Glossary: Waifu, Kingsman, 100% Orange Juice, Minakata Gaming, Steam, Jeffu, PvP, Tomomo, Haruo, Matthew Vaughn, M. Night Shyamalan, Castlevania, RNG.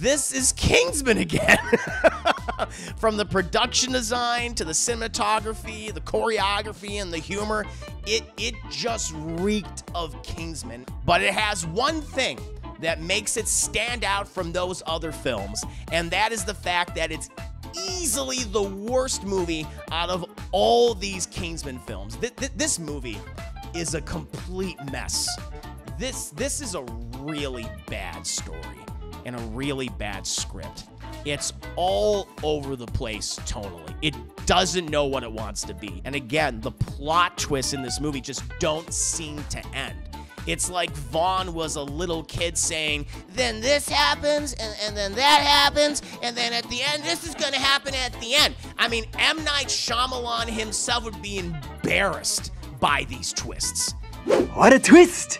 This is Kingsman again. From the production design to the cinematography, the choreography, and the humor, it just reeked of Kingsman. But it has one thing that makes it stand out from those other films, and that is the fact that it's easily the worst movie out of all these Kingsman films. This movie is a complete mess. This is a really bad story and a really bad script. It's all over the place tonally. It doesn't know what it wants to be. And again, the plot twists in this movie just don't seem to end. It's like Vaughn was a little kid saying, then this happens, and then that happens, and then at the end, this is gonna happen at the end. I mean, M. Night Shyamalan himself would be embarrassed by these twists. What a twist!